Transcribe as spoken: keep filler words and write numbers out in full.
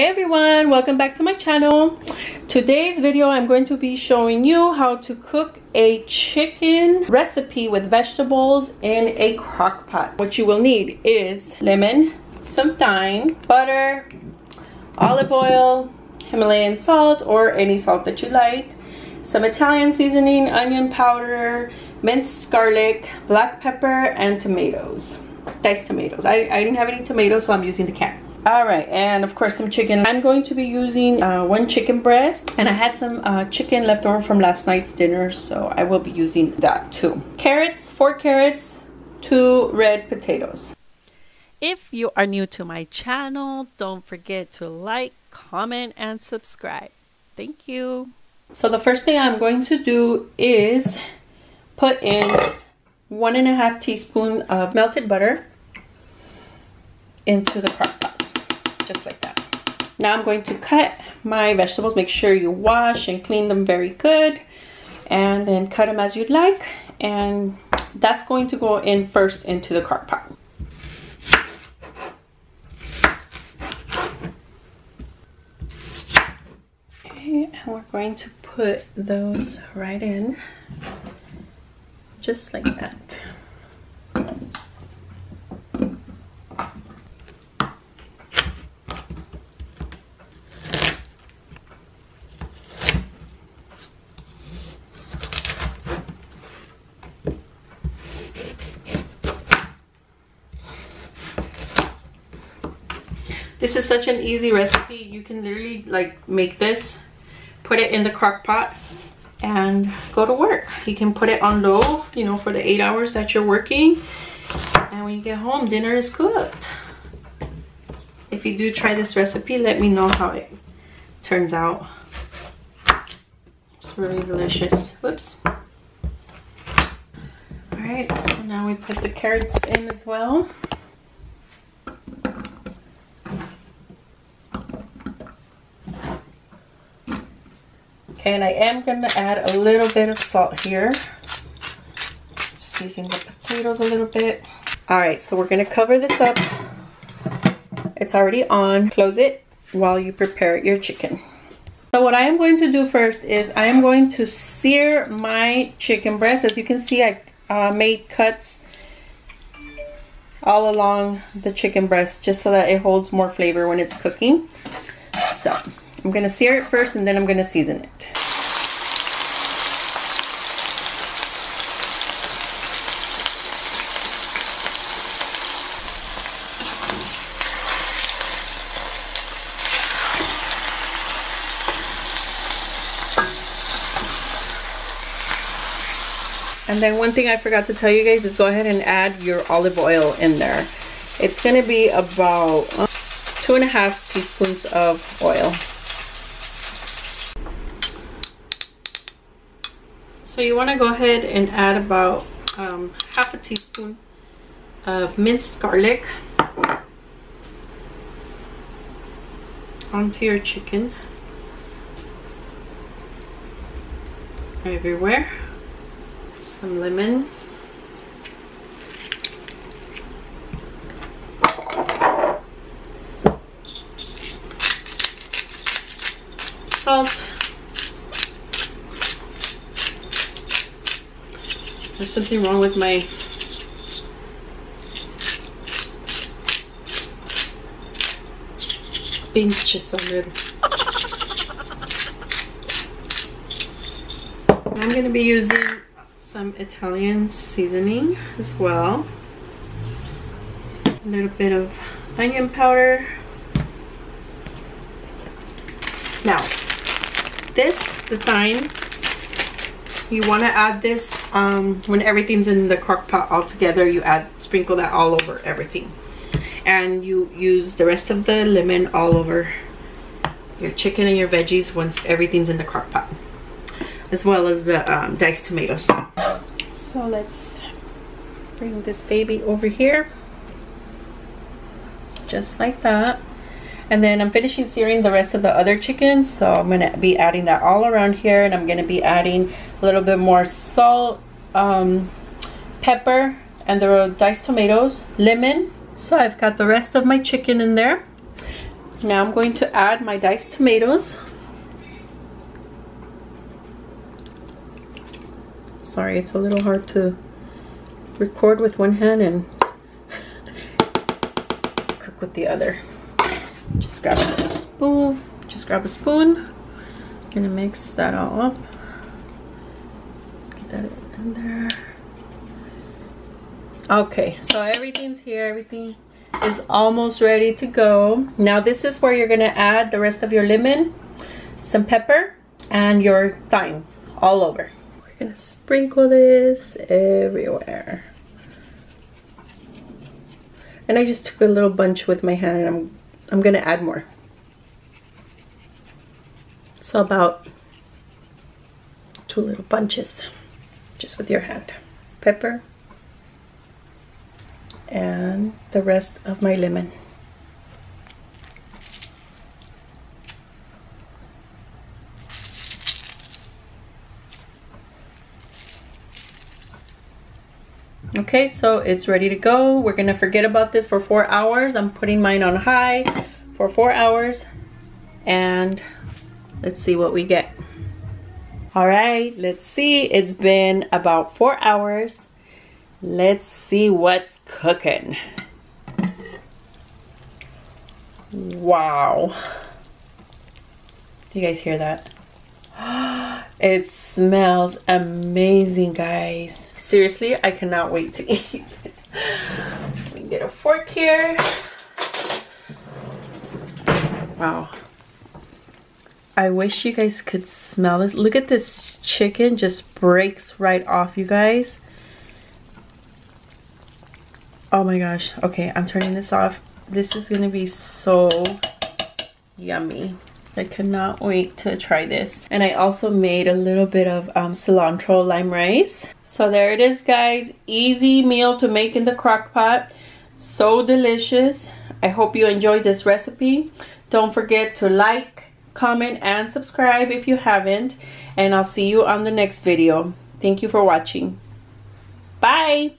Hey everyone, welcome back to my channel. Today's video I'm going to be showing you how to cook a chicken recipe with vegetables in a crock pot. What you will need is lemon, some thyme, butter, olive oil, Himalayan salt or any salt that you like, some Italian seasoning, onion powder, minced garlic, black pepper, and tomatoes, diced tomatoes. I, I didn't have any tomatoes, so I'm using the can. All right, and of course some chicken. I'm going to be using uh, one chicken breast, and I had some uh, chicken left over from last night's dinner, so I will be using that too. Carrots, four carrots, two red potatoes. If you are new to my channel, don't forget to like, comment, and subscribe. Thank you. So the first thing I'm going to do is put in one and a half teaspoon of melted butter into the crock pot. Just like that. Now I'm going to cut my vegetables. Make sure you wash and clean them very good, and then cut them as you'd like, and that's going to go in first into the crock pot. Okay, and we're going to put those right in just like that. This is such an easy recipe. You can literally like make this, put it in the crock pot, and go to work. You can put it on low, you know, for the eight hours that you're working. And when you get home, dinner is cooked. If you do try this recipe, let me know how it turns out. It's really delicious. Whoops. All right, so now we put the carrots in as well. Okay, and I am going to add a little bit of salt here. Season the potatoes a little bit. All right, so we're going to cover this up. It's already on. Close it while you prepare your chicken. So what I am going to do first is I am going to sear my chicken breast. As you can see, I uh, made cuts all along the chicken breast just so that it holds more flavor when it's cooking. So I'm going to sear it first, and then I'm going to season it. And then one thing I forgot to tell you guys is go ahead and add your olive oil in there. It's going to be about two and a half teaspoons of oil. So you want to go ahead and add about um, half a teaspoon of minced garlic onto your chicken everywhere. Some lemon. Salt. There's something wrong with my pinches a little. I'm going to be using some Italian seasoning as well. A little bit of onion powder. Now, this, the thyme, you want to add this um, when everything's in the crock pot all together. You add, sprinkle that all over everything, and you use the rest of the lemon all over your chicken and your veggies once everything's in the crock pot, as well as the um, diced tomatoes. So let's bring this baby over here, just like that. And then I'm finishing searing the rest of the other chicken, so I'm gonna be adding that all around here, and I'm gonna be adding a little bit more salt, um, pepper, and the diced tomatoes, lemon. So I've got the rest of my chicken in there. Now I'm going to add my diced tomatoes. Sorry, it's a little hard to record with one hand and cook with the other. Just grab a spoon. Just grab a spoon. I'm gonna mix that all up. Get that in there. Okay, so everything's here. Everything is almost ready to go. Now this is where you're gonna add the rest of your lemon, some pepper, and your thyme all over. We're gonna sprinkle this everywhere. And I just took a little bunch with my hand, and I'm I'm gonna add more. So about two little bunches, just with your hand. Pepper and the rest of my lemon. Okay, so it's ready to go. We're gonna forget about this for four hours. I'm putting mine on high for four hours and let's see what we get. All right, let's see. It's been about four hours. Let's see what's cooking. Wow. Do you guys hear that? It smells amazing, guys. Seriously, I cannot wait to eat. Let me get a fork here. Wow. I wish you guys could smell this. Look at this chicken, just breaks right off, you guys. Oh my gosh. Okay, I'm turning this off. This is gonna be so yummy. I cannot wait to try this. And I also made a little bit of um, cilantro lime rice. So there it is, guys. Easy meal to make in the crock pot. So delicious. I hope you enjoyed this recipe. Don't forget to like, comment, and subscribe if you haven't. And I'll see you on the next video. Thank you for watching. Bye.